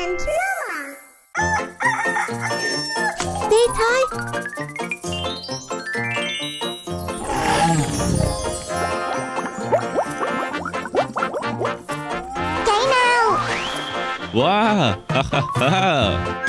and Noah. Day now. Wow! Ha ha ha!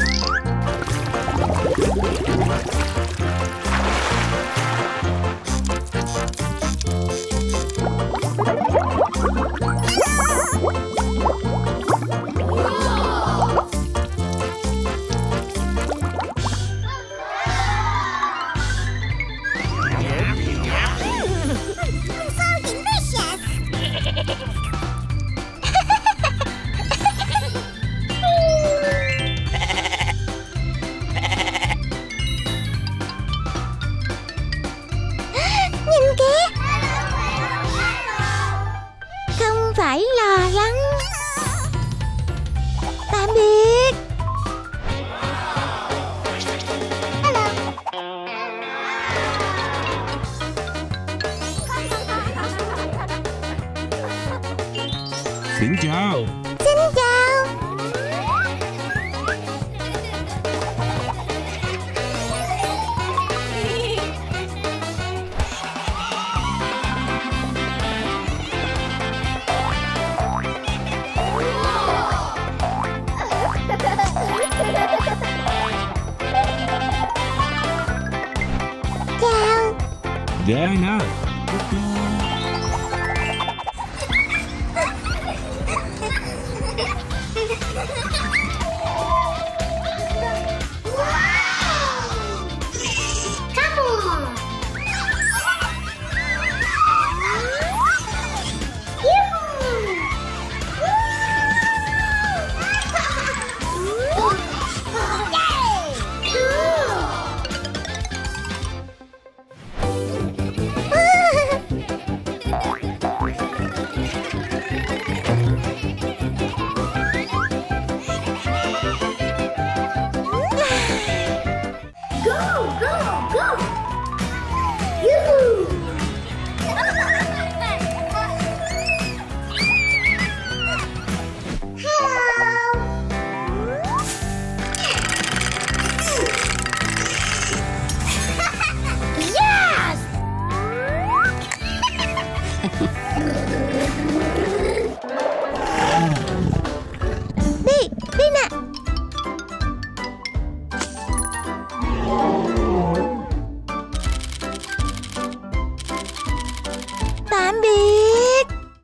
Yeah, I know.